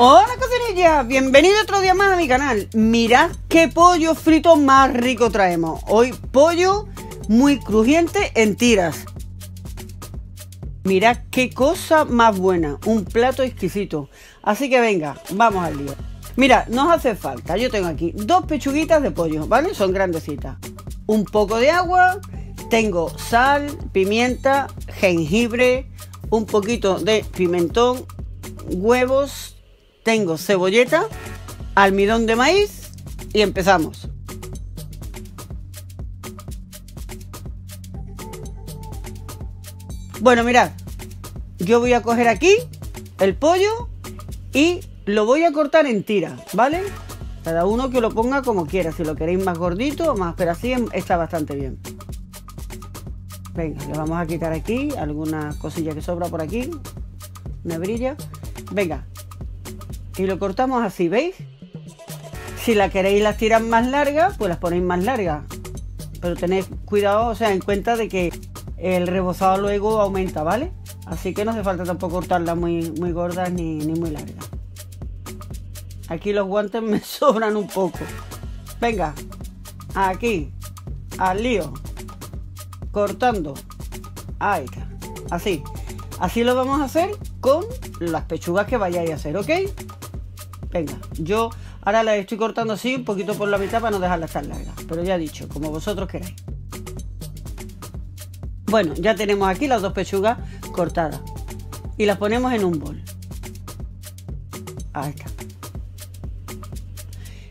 Hola cocinillas, bienvenido otro día más a mi canal. Mirad qué pollo frito más rico traemos. Hoy pollo muy crujiente en tiras. Mirad qué cosa más buena, un plato exquisito. Así que venga, vamos al lío. Mira, nos hace falta, yo tengo aquí dos pechuguitas de pollo, ¿vale? Son grandecitas. Un poco de agua, tengo sal, pimienta, jengibre, un poquito de pimentón, huevos. Tengo cebolleta, almidón de maíz y empezamos. Bueno, mirad, yo voy a coger aquí el pollo y lo voy a cortar en tiras, ¿vale? Cada uno que lo ponga como quiera, si lo queréis más gordito o más, pero así está bastante bien. Venga, le vamos a quitar aquí alguna cosilla que sobra por aquí, una brilla. Venga. Y lo cortamos así, ¿veis? Si la queréis las tiras más largas, pues las ponéis más largas. Pero tened cuidado, o sea, en cuenta de que el rebozado luego aumenta, ¿vale? Así que no hace falta tampoco cortarlas muy gordas ni muy largas. Aquí los guantes me sobran un poco. Venga, aquí, al lío. Cortando. Ahí está, así. Así lo vamos a hacer con las pechugas que vayáis a hacer, ¿ok? Venga, yo ahora las estoy cortando así un poquito por la mitad para no dejarlas tan largas. Pero ya he dicho, como vosotros queráis. Bueno, ya tenemos aquí las dos pechugas cortadas. Y las ponemos en un bol. Ahí está.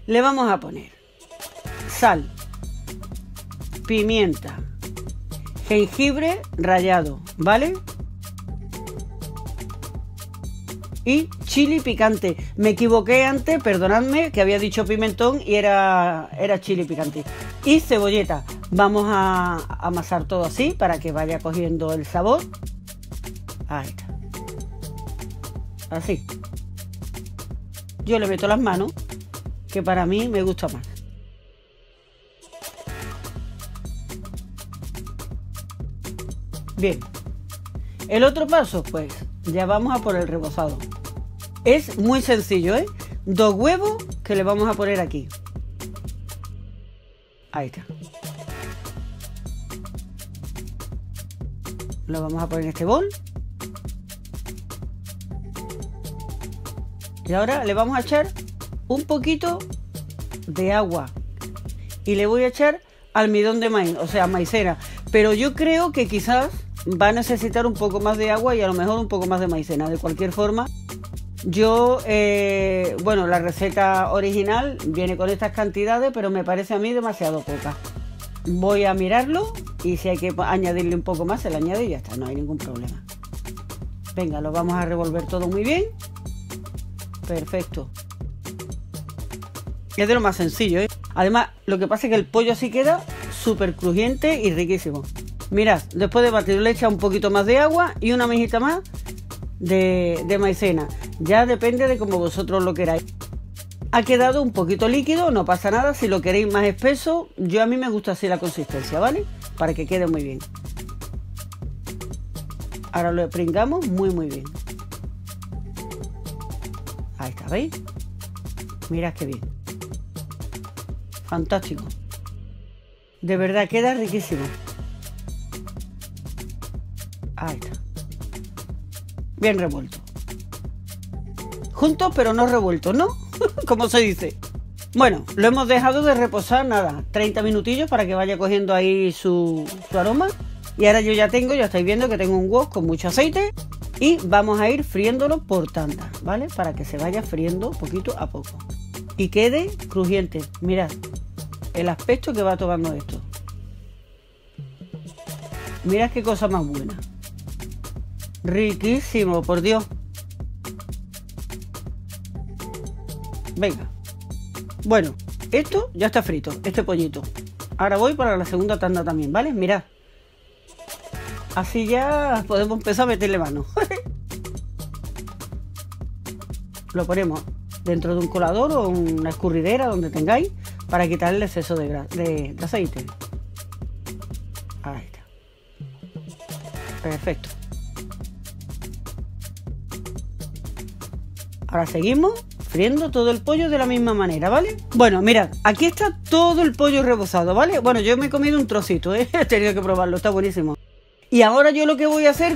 Le vamos a poner sal, pimienta, jengibre rallado, ¿vale? Y chili picante. Me equivoqué antes, perdonadme, que había dicho pimentón y era chili picante. Y cebolleta. Vamos a amasar todo así para que vaya cogiendo el sabor. Ahí está. Así. Yo le meto las manos, que para mí me gusta más. Bien. El otro paso, pues, ya vamos a por el rebozado. Es muy sencillo, ¿eh? Dos huevos que le vamos a poner aquí. Ahí está. Lo vamos a poner en este bol. Y ahora le vamos a echar un poquito de agua. Y le voy a echar almidón de maíz, o sea, maicena. Pero yo creo que quizás va a necesitar un poco más de agua y a lo mejor un poco más de maicena. De cualquier forma, yo, bueno, la receta original viene con estas cantidades, pero me parece a mí demasiado poca. Voy a mirarlo y si hay que añadirle un poco más, se le añade y ya está, no hay ningún problema. Venga, lo vamos a revolver todo muy bien. Perfecto. Es de lo más sencillo, ¿eh? Además, lo que pasa es que el pollo así queda súper crujiente y riquísimo. Mirad, después de batir le echa un poquito más de agua y una mejita más de maicena. Ya depende de como vosotros lo queráis. Ha quedado un poquito líquido, no pasa nada. Si lo queréis más espeso, yo a mí me gusta así la consistencia, ¿vale? Para que quede muy bien. Ahora lo pringamos muy bien. Ahí está, ¿veis? Mirad qué bien. Fantástico. De verdad, queda riquísimo. Ahí está. Bien revuelto. Juntos pero no revueltos, ¿no? Como se dice. Bueno, lo hemos dejado de reposar, nada, 30 minutillos para que vaya cogiendo ahí su aroma. Y ahora yo ya estáis viendo que tengo un wok con mucho aceite. Y vamos a ir friéndolo por tandas, ¿vale? Para que se vaya friendo poquito a poco. Y quede crujiente. Mirad el aspecto que va tomando esto. Mirad qué cosa más buena. Riquísimo, por Dios. Venga. Bueno, esto ya está frito, este pollito. Ahora voy para la segunda tanda también, ¿vale? Mirad. Así ya podemos empezar a meterle mano. Lo ponemos dentro de un colador o una escurridera, donde tengáis, para quitar el exceso de aceite. Ahí está. Perfecto. Ahora seguimos friendo todo el pollo de la misma manera, ¿vale? Bueno, mirad, aquí está todo el pollo rebozado, ¿vale? Bueno, yo me he comido un trocito, ¿eh? He tenido que probarlo, está buenísimo. Y ahora yo lo que voy a hacer,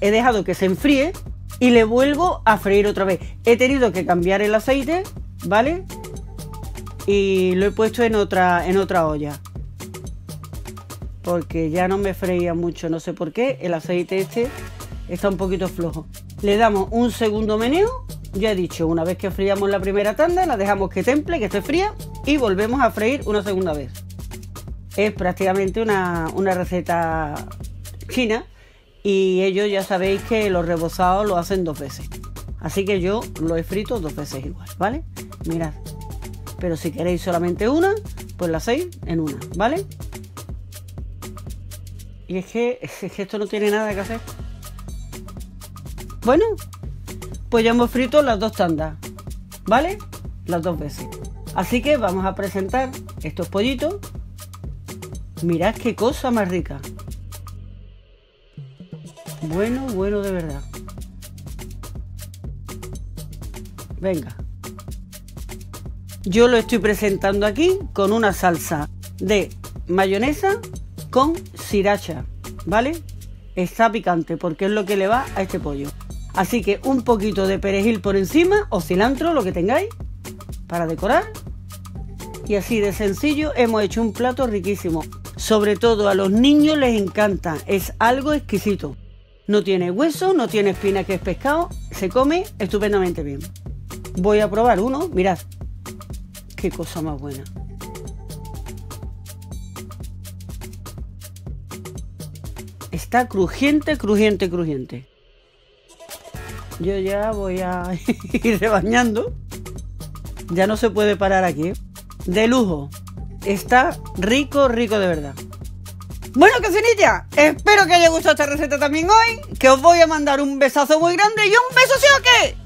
he dejado que se enfríe y le vuelvo a freír otra vez. He tenido que cambiar el aceite, ¿vale? Y lo he puesto en otra olla. Porque ya no me freía mucho, no sé por qué, el aceite este está un poquito flojo. Le damos un segundo meneo, ya he dicho, una vez que friamos la primera tanda, la dejamos que temple, que esté fría y volvemos a freír una segunda vez. Es prácticamente una receta china y ellos ya sabéis que los rebozados lo hacen dos veces. Así que yo lo he frito dos veces igual, ¿vale? Mirad, pero si queréis solamente una, pues la hacéis en una, ¿vale? Y es que esto no tiene nada que hacer. Bueno, pues ya hemos frito las dos tandas, ¿vale? Las dos veces. Así que vamos a presentar estos pollitos. Mirad qué cosa más rica. Bueno, de verdad. Venga. Yo lo estoy presentando aquí con una salsa de mayonesa con sriracha, ¿vale? Está picante porque es lo que le va a este pollo. Así que un poquito de perejil por encima o cilantro, lo que tengáis, para decorar. Y así de sencillo hemos hecho un plato riquísimo. Sobre todo a los niños les encanta, es algo exquisito. No tiene hueso, no tiene espina, que es pescado, se come estupendamente bien. Voy a probar uno, mirad, qué cosa más buena. Está crujiente. Yo ya voy a ir rebañando. Ya no se puede parar aquí, ¿eh? De lujo. Está rico de verdad. Bueno, cocinilla, espero que haya gustado esta receta también hoy, que os voy a mandar un besazo muy grande y un beso, ¿sí o qué?